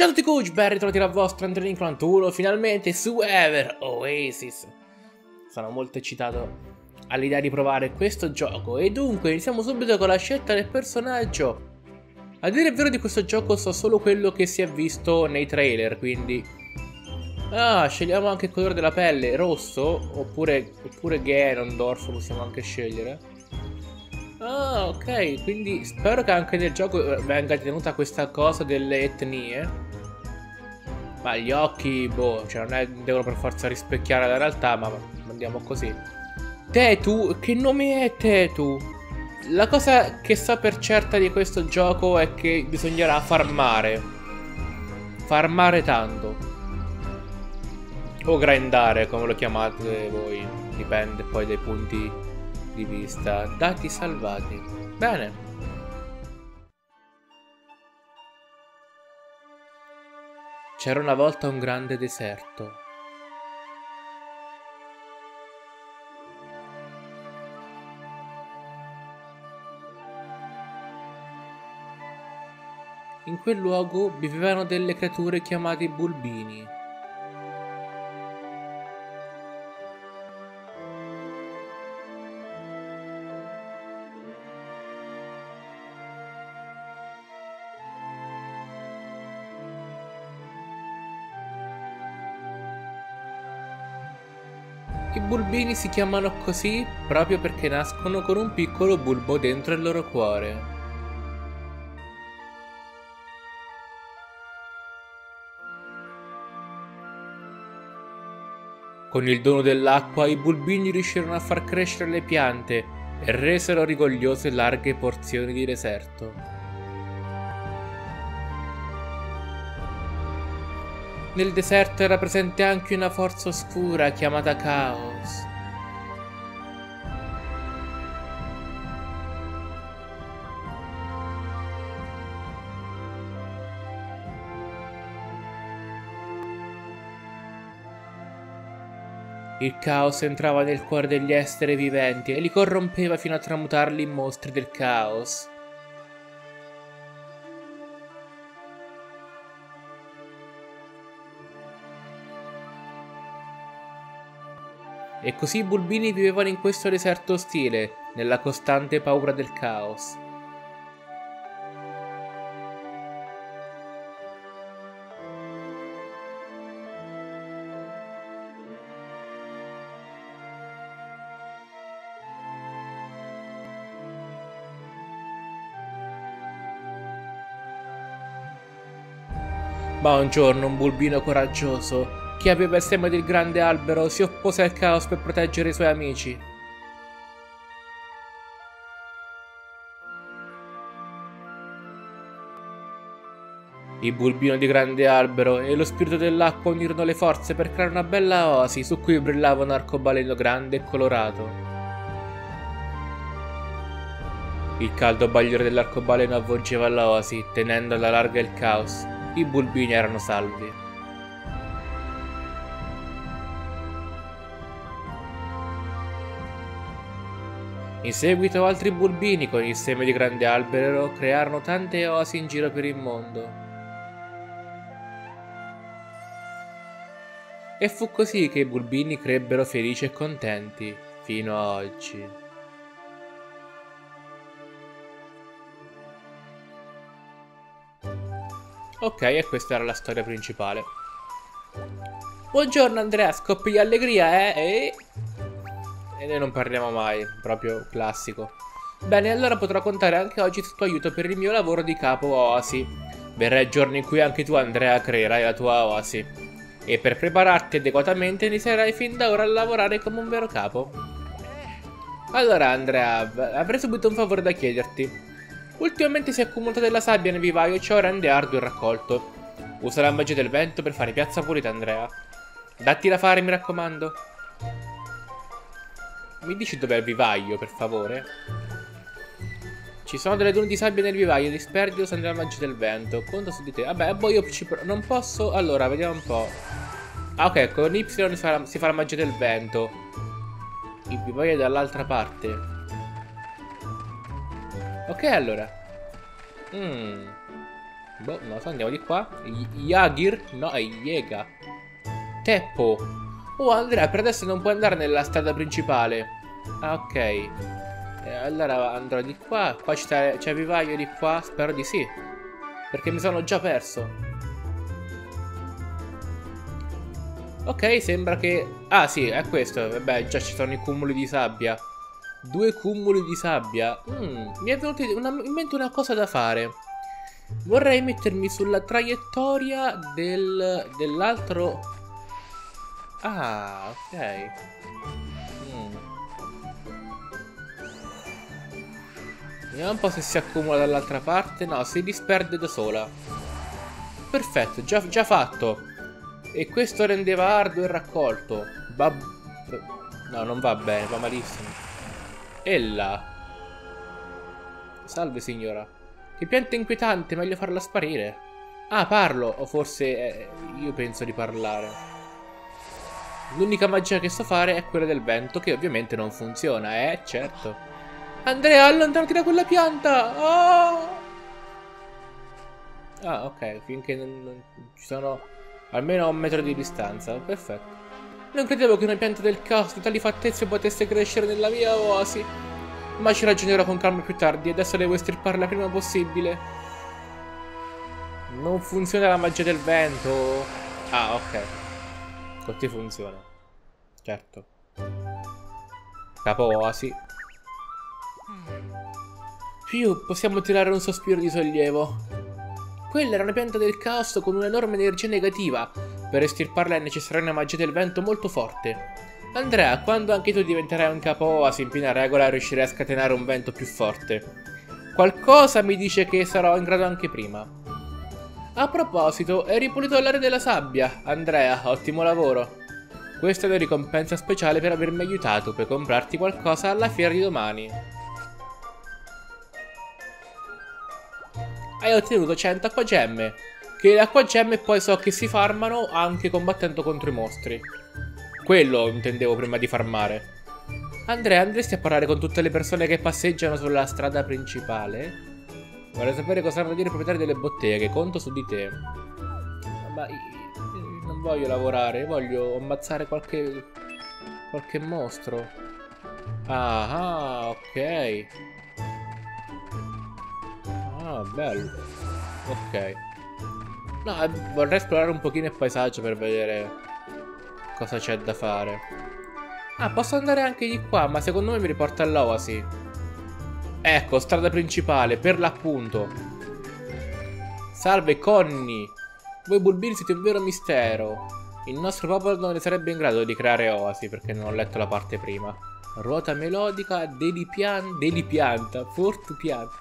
Ciao a tutti coach, ben ritrovati dal vostro Andrea Clantulo, finalmente su Ever Oasis. Sono molto eccitato all'idea di provare questo gioco e dunque iniziamo subito con la scelta del personaggio. A dire il vero di questo gioco so solo quello che si è visto nei trailer, quindi... scegliamo anche il colore della pelle, rosso, oppure Ganondorf possiamo anche scegliere. Ok, quindi spero che anche nel gioco venga tenuta questa cosa delle etnie. Ma gli occhi, boh, cioè non è, devono per forza rispecchiare la realtà, ma andiamo così. Tetsu, che nome è Tetsu? La cosa che so per certa di questo gioco è che bisognerà farmare. Farmare tanto. O grindare, come lo chiamate voi. Dipende poi dai punti di vista. Dati salvati. Bene. C'era una volta un grande deserto. In quel luogo vivevano delle creature chiamate bulbini. I bulbini si chiamano così proprio perché nascono con un piccolo bulbo dentro il loro cuore. Con il dono dell'acqua i bulbini riuscirono a far crescere le piante e resero rigogliose larghe porzioni di deserto. Nel deserto era presente anche una forza oscura chiamata Caos. Il caos entrava nel cuore degli esseri viventi e li corrompeva fino a tramutarli in mostri del caos. E così i bulbini vivevano in questo deserto ostile, nella costante paura del caos. Ma un giorno un bulbino coraggioso, che aveva il seme del grande albero, si oppose al caos per proteggere i suoi amici. Il bulbino di grande albero e lo spirito dell'acqua unirono le forze per creare una bella oasi su cui brillava un arcobaleno grande e colorato. Il caldo bagliore dell'arcobaleno avvolgeva l'oasi, tenendo alla larga il caos. I bulbini erano salvi. In seguito altri bulbini con il seme di grande albero crearono tante oasi in giro per il mondo. E fu così che i bulbini crebbero felici e contenti fino a oggi. Ok, e questa era la storia principale. Buongiorno Andrea, scoppi di allegria, E noi non parliamo mai, proprio classico. Bene, allora potrò contare anche oggi sul tuo aiuto per il mio lavoro di capo oasi. Verrà il giorno in cui anche tu Andrea creerai la tua oasi. E per prepararti adeguatamente inizierai fin da ora a lavorare come un vero capo. Allora Andrea, avrei subito un favore da chiederti. Ultimamente si è accumulata della sabbia nel vivaio e ciò rende arduo il raccolto. Usa la magia del vento per fare piazza pulita, Andrea. Datti da fare, mi raccomando. Mi dici dov'è il vivaio, per favore? Ci sono delle dune di sabbia nel vivaio, disperdi usando la magia del vento. Conto su di te. Vabbè, boh, io ci non posso... Allora, vediamo un po'. Ok, con Y si fa la magia del vento. Il vivaio è dall'altra parte. Ok, allora. Boh, non lo so, andiamo di qua. Yagir? No, è Yega. Teppo. Oh, Andrea, per adesso non puoi andare nella strada principale. Ah, ok. Allora andrò di qua. Qua c'è il vivaio di qua? Spero di sì, perché mi sono già perso. Ok, sembra che... Ah sì, è questo. Vabbè, già ci sono i cumuli di sabbia. 2 cumuli di sabbia. Mi è venuta in mente una cosa da fare. Vorrei mettermi sulla traiettoria dell'altro... Ah, ok. Vediamo un po' se si accumula dall'altra parte. No, si disperde da sola. Perfetto, già fatto. E questo rendeva arduo il raccolto. No, non va bene, va malissimo. Ella. Salve signora. Che pianta inquietante, meglio farla sparire. Ah, parlo. O forse io penso di parlare. L'unica magia che so fare è quella del vento, che ovviamente non funziona. Certo. Andrea, allontanati da quella pianta. Oh! Ah, ok. Finché non ci sono... Almeno a 1 metro di distanza, perfetto. Non credevo che una pianta del caos di tali fattezze potesse crescere nella mia oasi. Ma ci ragionerò con calma più tardi, adesso devo estirparla prima possibile. Non funziona la magia del vento. Ah, ok. Così funziona. Certo. Capo oasi. Più, possiamo tirare un sospiro di sollievo. Quella era una pianta del caos con un'enorme energia negativa. Per estirparla è necessaria una magia del vento molto forte. Andrea, quando anche tu diventerai un capo oasi in piena regola, riuscirai a scatenare un vento più forte. Qualcosa mi dice che sarò in grado anche prima. A proposito, hai ripulito l'area della sabbia. Andrea, ottimo lavoro. Questa è una ricompensa speciale per avermi aiutato. Per comprarti qualcosa alla fiera di domani. Hai ottenuto 100 acquagemme. Che le acquagemme poi so che si farmano anche combattendo contro i mostri. Quello intendevo prima di farmare. Andrea, andresti a parlare con tutte le persone che passeggiano sulla strada principale? Vorrei sapere cosa hanno da dire i proprietari delle botteghe. Conto su di te. Ma io non voglio lavorare. Voglio ammazzare qualche mostro. Ah, ok. Ah, bello. Ok. No, vorrei esplorare un pochino il paesaggio per vedere cosa c'è da fare. Ah, posso andare anche di qua, ma secondo me mi riporta all'oasi. Ecco, strada principale, per l'appunto. Salve, Conny. Voi bulbini siete un vero mistero. Il nostro popolo non ne sarebbe in grado di creare oasi, perché non ho letto la parte prima. Ruota melodica, delipianta, fortupianta.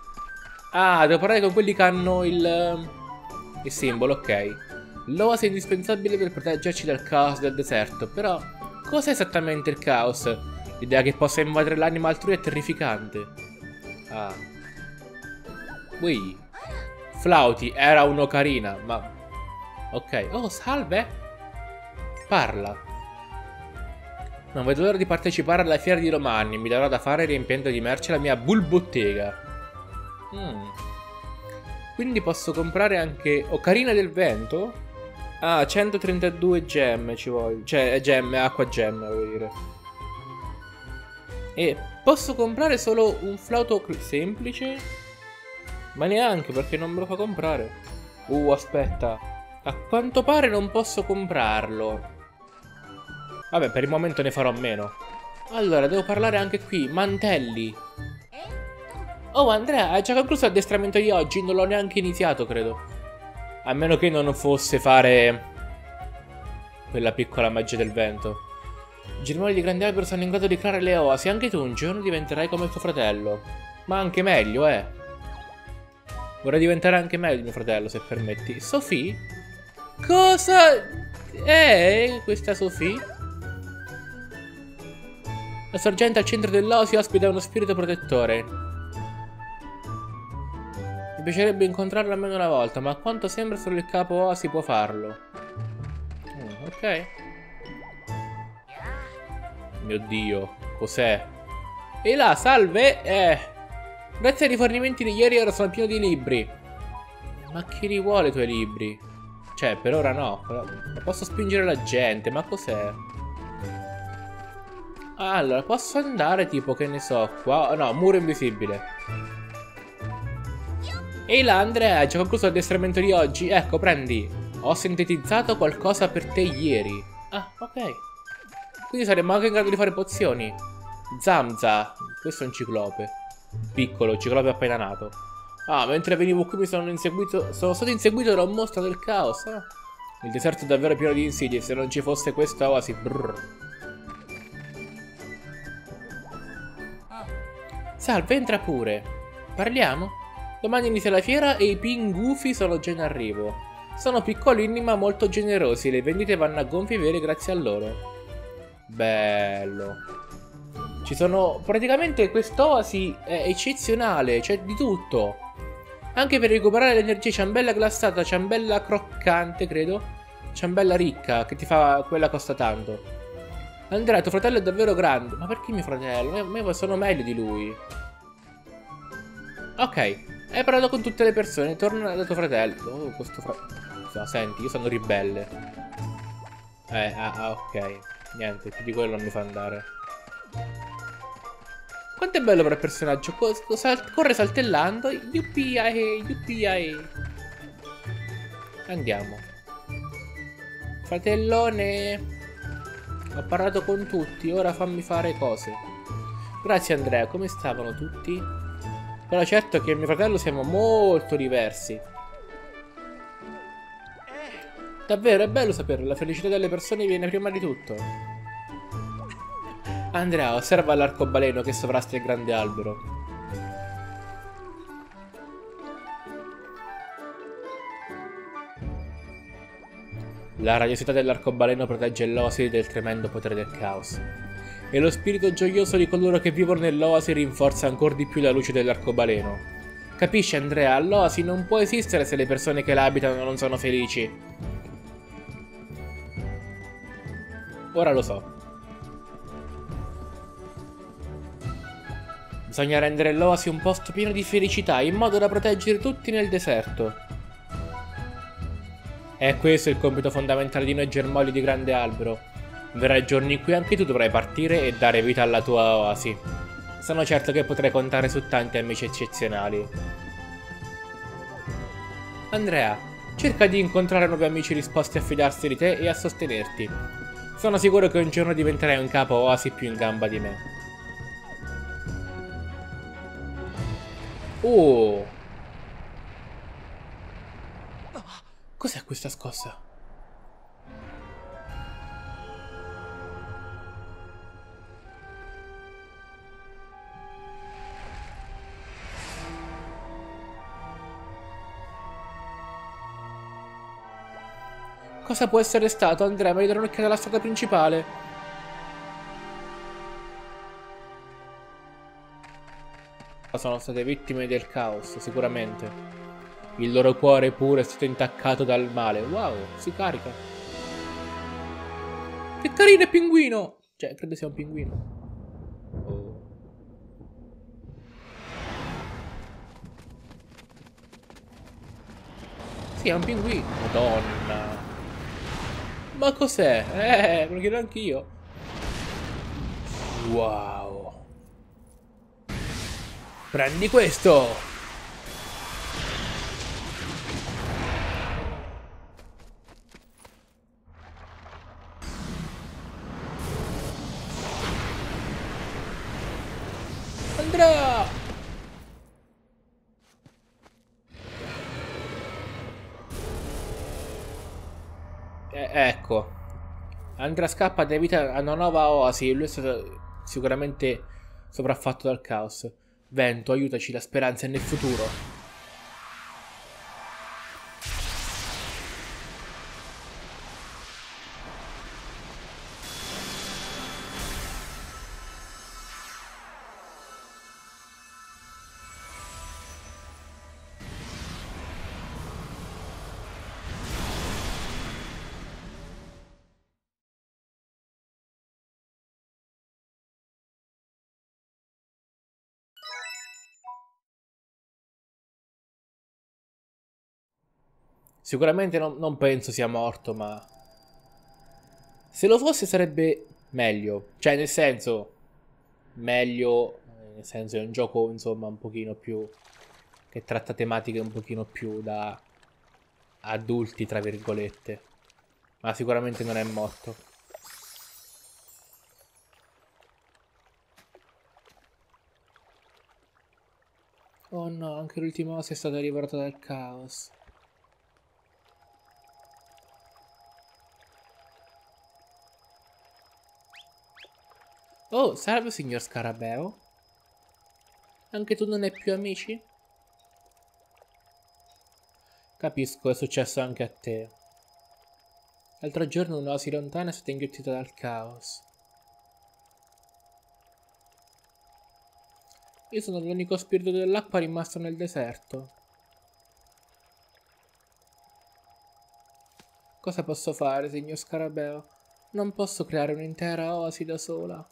Ah, devo parlare con quelli che hanno il simbolo, ok. L'oasi è indispensabile per proteggerci dal caos del deserto, però cos'è esattamente il caos? L'idea che possa invadere l'anima altrui è terrificante. Ah. Ui. Flauti, era un'ocarina, ma... Ok, oh, salve! Parla. Non vedo l'ora di partecipare alla fiera di Romagna, mi darò da fare riempiendo di merce la mia bulbottega. Quindi posso comprare anche ocarina del vento. Ah, 132 gemme ci voglio. Cioè gemme, acqua gemme voglio dire. E posso comprare solo un flauto semplice? Ma neanche, perché non me lo fa comprare. Aspetta. A quanto pare non posso comprarlo. Vabbè, per il momento ne farò meno. Allora, devo parlare anche qui. Mantelli. Oh, Andrea, hai già concluso l'addestramento di oggi? Non l'ho neanche iniziato, credo. A meno che non fosse fare... quella piccola magia del vento. I germogli di grandi alberi sono in grado di creare le oasi. Anche tu un giorno diventerai come tuo fratello. Ma anche meglio, eh. Vorrei diventare anche meglio mio fratello, se permetti. Sophie? Cosa... è questa Sophie? La sorgente al centro dell'oasi ospita uno spirito protettore. Mi piacerebbe incontrarlo almeno una volta, ma a quanto sembra solo il capo oasi può farlo. Ok. Mio Dio, cos'è? E là, salve! Grazie ai rifornimenti di ieri ero stato pieno di libri. Ma chi li vuole i tuoi libri? Cioè, per ora no. Ma posso spingere la gente, ma cos'è? Allora, posso andare tipo, che ne so, qua? No, muro invisibile. Ehi là, Andrea, hai già concluso l'addestramento di oggi? Ecco, prendi. Ho sintetizzato qualcosa per te ieri. Ah, ok. Quindi saremmo anche in grado di fare pozioni. Zamza. Questo è un ciclope. Piccolo, ciclope appena nato. Ah, mentre venivo qui mi sono inseguito. Sono stato inseguito da un mostro del caos. Il deserto è davvero pieno di insidie. Se non ci fosse questa oasi. Brrr. Salve, entra pure. Parliamo? Domani inizia la fiera e i pingufi sono già in arrivo. Sono piccolini ma molto generosi. Le vendite vanno a gonfie vere grazie a loro. Bello. Ci sono... praticamente quest'oasi è eccezionale. C'è di tutto. Anche per recuperare l'energia. Ciambella glassata, ciambella croccante, credo. Ciambella ricca, che ti fa... quella costa tanto. Andrea, tuo fratello è davvero grande. Ma perché mio fratello? Io sono meglio di lui. Ok. Hai parlato con tutte le persone. Torna da tuo fratello. Oh, questo fratello... senti, io sono ribelle. Ok. Niente, più di quello non mi fa andare. Quanto è bello per il personaggio. Corre saltellando. Yuppiae, yuppiae. Andiamo. Fratellone, ho parlato con tutti. Ora fammi fare cose. Grazie Andrea, come stavano tutti? Però certo che mio fratello siamo molto diversi. Davvero, è bello saperlo, la felicità delle persone viene prima di tutto. Andrea, osserva l'arcobaleno che sovrasta il grande albero. La radiosità dell'arcobaleno protegge l'oasi del tremendo potere del caos. E lo spirito gioioso di coloro che vivono nell'oasi rinforza ancora di più la luce dell'arcobaleno. Capisci Andrea, l'oasi non può esistere se le persone che la abitano non sono felici. Ora lo so. Bisogna rendere l'oasi un posto pieno di felicità, in modo da proteggere tutti nel deserto. E questo è il compito fondamentale di noi germogli di grande albero. Verrai giorni in cui anche tu dovrai partire e dare vita alla tua oasi. Sono certo che potrai contare su tanti amici eccezionali. Andrea, cerca di incontrare nuovi amici disposti a fidarsi di te e a sostenerti. Sono sicuro che un giorno diventerai un capo oasi più in gamba di me. Oh! Cos'è questa scossa? Cosa può essere stato? Andrea, mi darò un'occhiata alla strada principale. Sono state vittime del caos, sicuramente. Il loro cuore pure è stato intaccato dal male. Wow, si carica. Che carino è pinguino! Cioè, credo sia un pinguino. Oh. Sì, è un pinguino. Madonna. Ma cos'è? Me lo chiedo anch'io. Wow. Prendi questo. Andrea. Ecco. Andrea scappa da vita a una nuova oasi. Lui è stato sicuramente sopraffatto dal caos. Vento, aiutaci, la speranza è nel futuro. Sicuramente non penso sia morto, ma... se lo fosse sarebbe meglio. Cioè, nel senso... meglio... nel senso è un gioco, insomma, un pochino più... che tratta tematiche un pochino più da... adulti, tra virgolette. Ma sicuramente non è morto. Oh no, anche l'ultima ossa è stata riportata dal caos. Oh, salve signor Scarabeo. Anche tu non hai più amici? Capisco, è successo anche a te. L'altro giorno un'oasi lontana è stata inghiottita dal caos. Io sono l'unico spirito dell'acqua rimasto nel deserto. Cosa posso fare, signor Scarabeo? Non posso creare un'intera oasi da sola.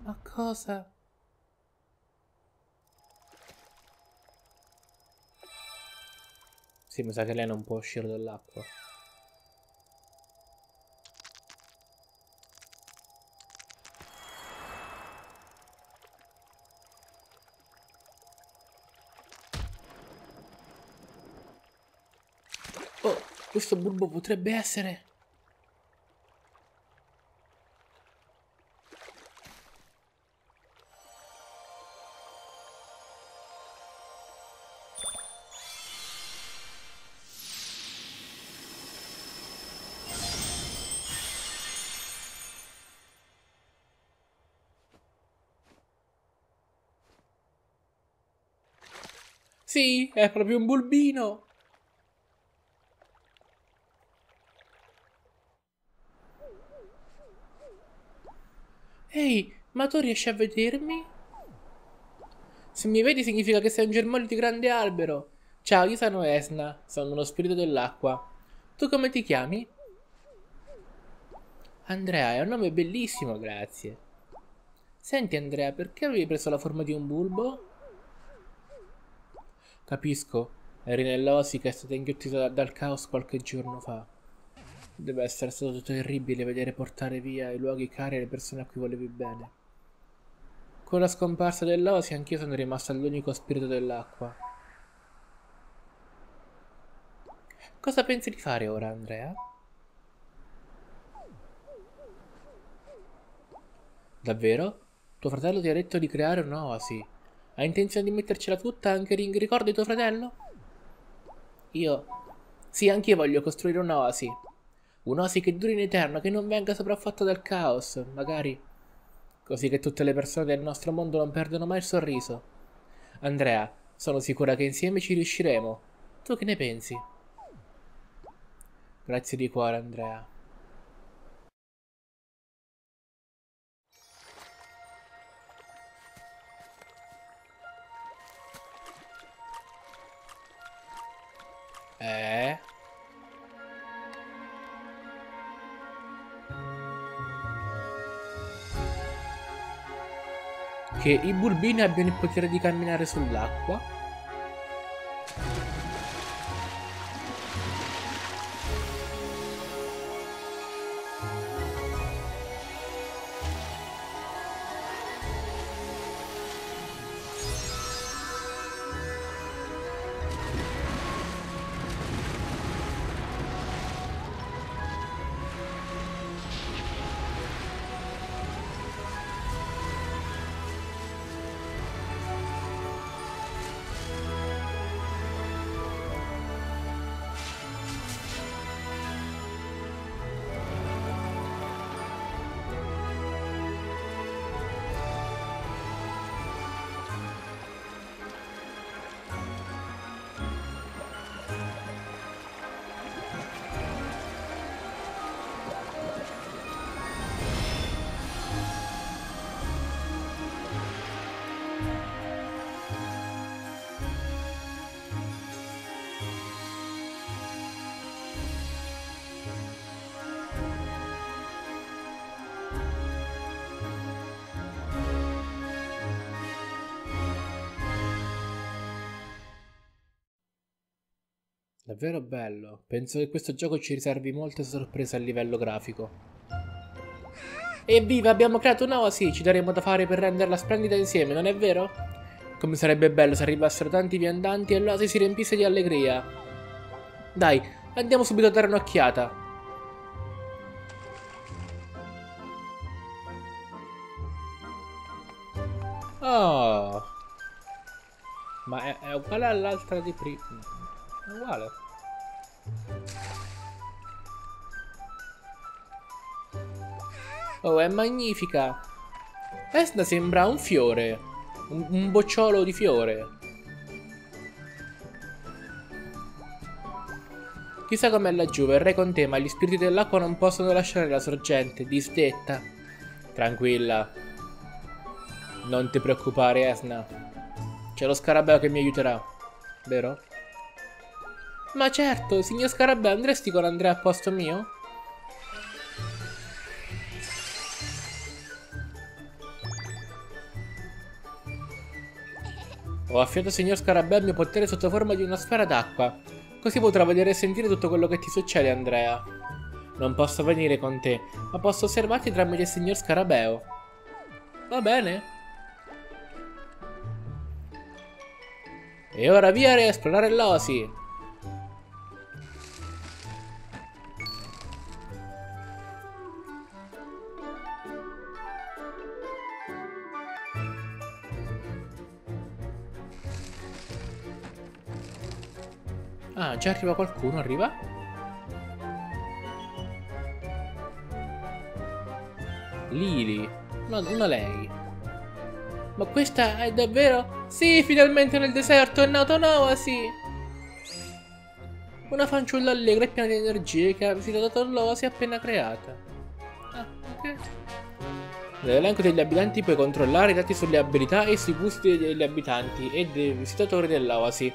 Ma cosa? Sì, mi sa che lei non può uscire dall'acqua. Oh, questo bulbo potrebbe essere... sì, è proprio un bulbino! Ehi, ma tu riesci a vedermi? Se mi vedi significa che sei un germoglio di grande albero. Ciao, io sono Isna, sono uno spirito dell'acqua. Tu come ti chiami? Andrea, è un nome bellissimo, grazie. Senti Andrea, perché avevi preso la forma di un bulbo? Capisco, eri nell'oasi che è stata inghiottita dal caos qualche giorno fa. Deve essere stato terribile vedere portare via i luoghi cari e le persone a cui volevi bene. Con la scomparsa dell'oasi anch'io sono rimasto all'unico spirito dell'acqua. Cosa pensi di fare ora, Andrea? Davvero? Tuo fratello ti ha detto di creare un'oasi. Hai intenzione di mettercela tutta anche in ricordo di tuo fratello? Io? Sì, anch'io voglio costruire un'oasi. Un'oasi che duri in eterno, che non venga sopraffatta dal caos, magari. Così che tutte le persone del nostro mondo non perdono mai il sorriso. Andrea, sono sicura che insieme ci riusciremo. Tu che ne pensi? Grazie di cuore, Andrea. Che i bulbini abbiano il potere di camminare sull'acqua. Davvero bello. Penso che questo gioco ci riservi molte sorprese a livello grafico. Evviva, abbiamo creato un'oasi! Ci daremo da fare per renderla splendida insieme, non è vero? Come sarebbe bello se arrivassero tanti viandanti e l'oasi si riempisse di allegria. Dai, andiamo subito a dare un'occhiata. Oh! Ma è uguale all'altra di prima. È uguale. Oh, è magnifica! Isna sembra un fiore. Un bocciolo di fiore. Chissà com'è laggiù, verrei con te, ma gli spiriti dell'acqua non possono lasciare la sorgente, disdetta. Tranquilla. Non ti preoccupare, Isna. C'è lo scarabeo che mi aiuterà, vero? Ma certo, signor scarabeo, andresti con Andrea a posto mio? Ho affidato signor Scarabeo il mio potere sotto forma di una sfera d'acqua. Così potrà vedere e sentire tutto quello che ti succede, Andrea. Non posso venire con te, ma posso osservarti tramite il signor Scarabeo. Va bene. E ora via a esplorare l'oasi. Ah, già arriva qualcuno, arriva? Lily, no, non lei. Ma questa è davvero? Sì, finalmente nel deserto è nata un'oasi! Una fanciulla allegra e piena di energie che ha visitato l'oasi appena creata. Ah, ok. Nell'elenco degli abitanti puoi controllare i dati sulle abilità e sui gusti degli abitanti e dei visitatori dell'oasi.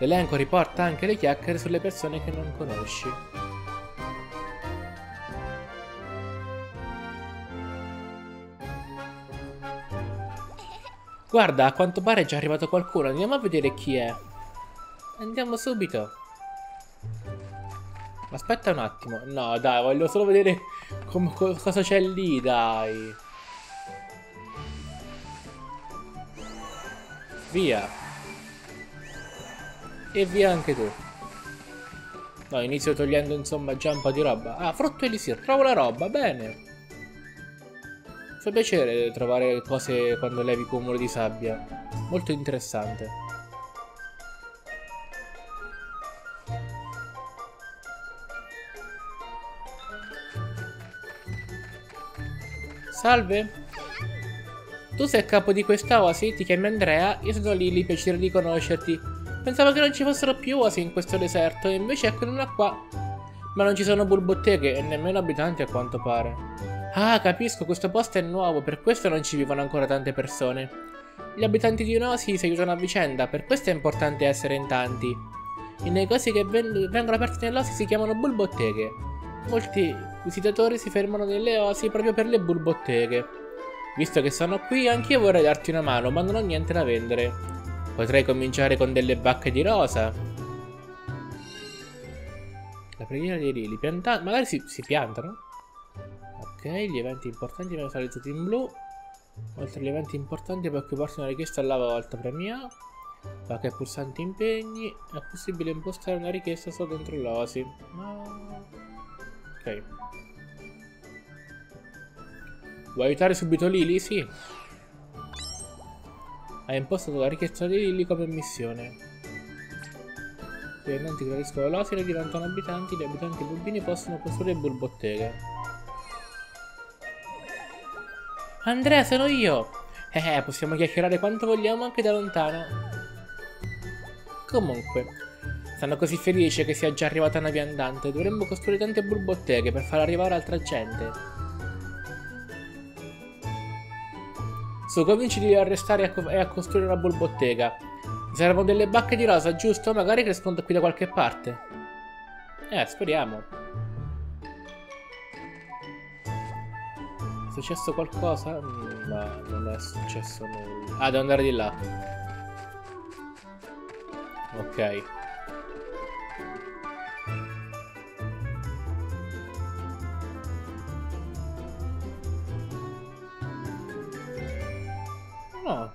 L'elenco riporta anche le chiacchiere sulle persone che non conosci. Guarda, a quanto pare è già arrivato qualcuno, andiamo a vedere chi è. Andiamo subito. Aspetta un attimo. No, dai, voglio solo vedere cosa c'è lì, dai. Via. E via anche tu. No, inizio togliendo insomma già un po' di roba. Ah, frutto elisir, trovo la roba, bene. Fa piacere trovare cose quando levi cumulo di sabbia. Molto interessante. Salve. Tu sei a capo di questa oasi, ti chiami Andrea, io sono Lily, piacere di conoscerti. Pensavo che non ci fossero più oasi in questo deserto, e invece ecco una qua. Ma non ci sono bulbotteche e nemmeno abitanti a quanto pare. Ah, capisco, questo posto è nuovo, per questo non ci vivono ancora tante persone. Gli abitanti di un'oasi si aiutano a vicenda, per questo è importante essere in tanti. I negozi che vengono aperti nell'oasi si chiamano bulbotteche. Molti visitatori si fermano nelle oasi proprio per le bulbotteche. Visto che sono qui, anch'io vorrei darti una mano, ma non ho niente da vendere. Potrei cominciare con delle bacche di rosa. La preghiera dei lili. Magari si piantano. Ok, gli eventi importanti vengono realizzati in blu. Oltre agli eventi importanti puoi occuparsi una richiesta alla volta. Premia. Bacche pulsanti impegni. È possibile impostare una richiesta solo dentro l'oasi. No. Ok. Vuoi aiutare subito Lily? Sì. Ha impostato la richiesta di Lily come missione. Gli abitanti che crescono l'oasi diventano abitanti. Gli abitanti bulbini possono costruire bulbotteche. Andrea, sono io! Possiamo chiacchierare quanto vogliamo anche da lontano. Comunque, sono così felice che sia già arrivata una viandante. Dovremmo costruire tante bulbotteche per far arrivare altra gente. Su, convinci a restare e a costruire una bulbotteca. Servono delle bacche di rosa, giusto? Magari crescono qui da qualche parte. Speriamo. È successo qualcosa? No, non è successo nulla. Ah, devo andare di là. Ok.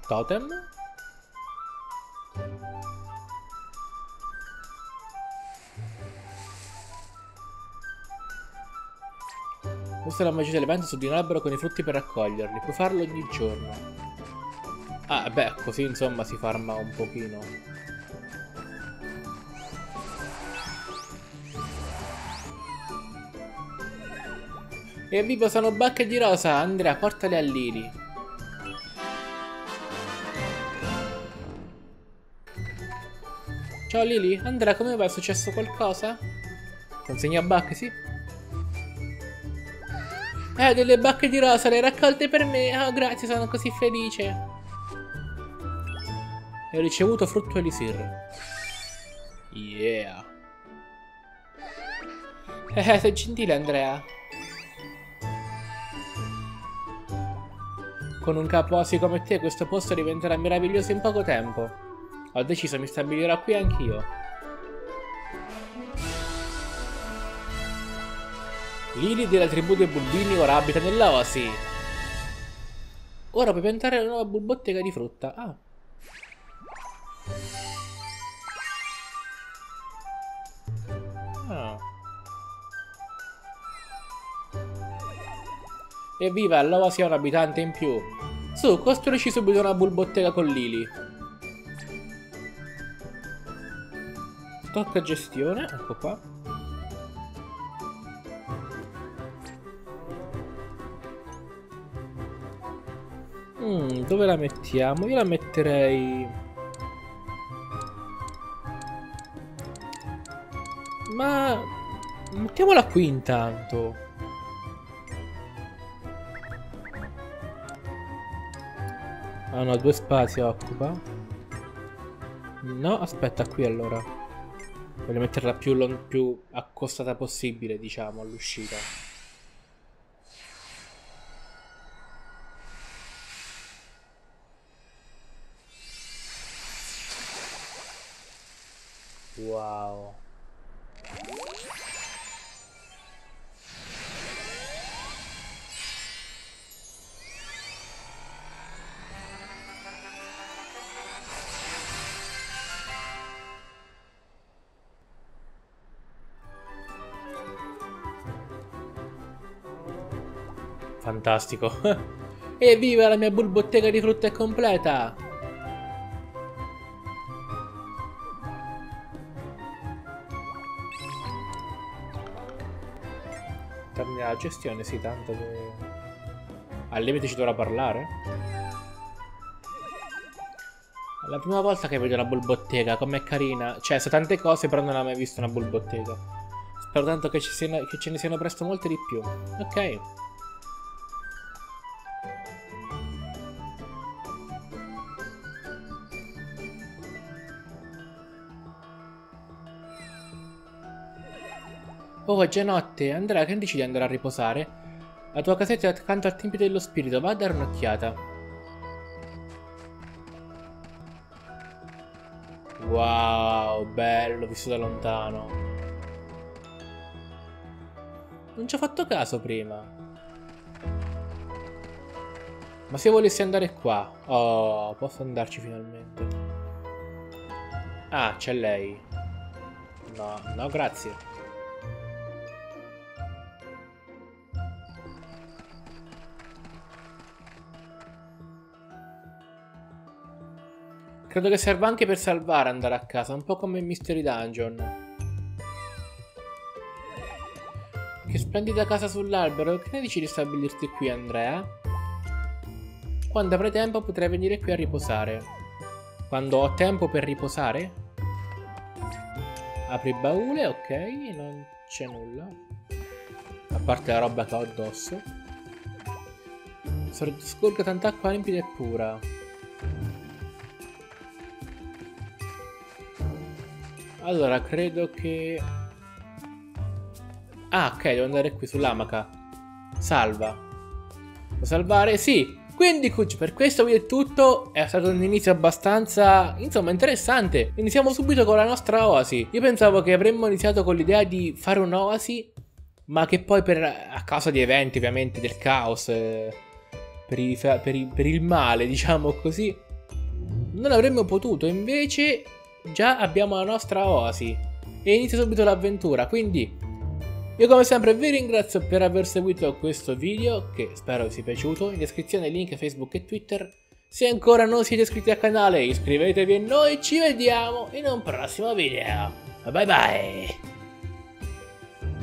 Totem? Usa la magia dell'evento su di un albero con i frutti per raccoglierli. Puoi farlo ogni giorno. Ah, beh, così insomma si farma un pochino. Evviva, sono bacche di rosa! Andrea, portale a Lily. Ciao Lily, Andrea, come va? È successo qualcosa? Consegna bacche, sì? Delle bacche di rosa, le raccolte per me. Oh, grazie, sono così felice. E ho ricevuto frutto elisir. Yeah. Sei gentile, Andrea. Con un capo ossi come te, questo posto diventerà meraviglioso in poco tempo. Ho deciso, mi stabilirò qui anch'io. Lily della tribù dei bulbini ora abita nella oasi. Ora puoi piantare una nuova bottega di frutta. Ah. Ah. Evviva, l'oasi ha un abitante in più. Su, costruisci subito una bottega con Lily. Tocca gestione, ecco qua. Dove la mettiamo? Io la metterei... Ma... mettiamola qui intanto. Ah no, due spazi occupa. No, aspetta, qui allora. Voglio metterla più accostata possibile, diciamo, all'uscita. Wow. Fantastico. Evviva, la mia bottega di frutta è completa. La gestione, sì, tanto che... al limite ci dovrà parlare. È la prima volta che vedo una bottega, com'è carina. Cioè, so tante cose, però non ho mai visto una bottega. Spero tanto che ce ne siano presto molte di più. Ok. Oh, è già notte. Andrea, che dici di andare a riposare? La tua casetta è accanto al Tempio dello Spirito. Va a dare un'occhiata. Wow, bello, visto da lontano. Non ci ho fatto caso prima. Ma se volessi andare qua... Oh, posso andarci finalmente. Ah, c'è lei. No, no, grazie. Credo che serva anche per salvare andare a casa, un po' come in Mystery Dungeon. Che splendida casa sull'albero, che ne dici di stabilirti qui, Andrea? Quando avrai tempo potrai venire qui a riposare. Quando ho tempo per riposare? Apri il baule, ok, non c'è nulla. A parte la roba che ho addosso. Scorga tanta acqua limpida e pura. Allora, credo che... Ah, ok, devo andare qui sull'amaca. Salva. Devo salvare? Sì! Quindi, cucci, per questo video è tutto. È stato un inizio abbastanza, insomma, interessante. Iniziamo subito con la nostra oasi. Io pensavo che avremmo iniziato con l'idea di fare un'oasi, ma che poi a causa di eventi, ovviamente, del caos, per il male, diciamo così, Non avremmo potuto, invece già abbiamo la nostra oasi e inizia subito l'avventura. Quindi io come sempre vi ringrazio per aver seguito questo video, che spero vi sia piaciuto. In descrizione link Facebook e Twitter. Se ancora non siete iscritti al canale iscrivetevi e noi ci vediamo in un prossimo video. Bye bye!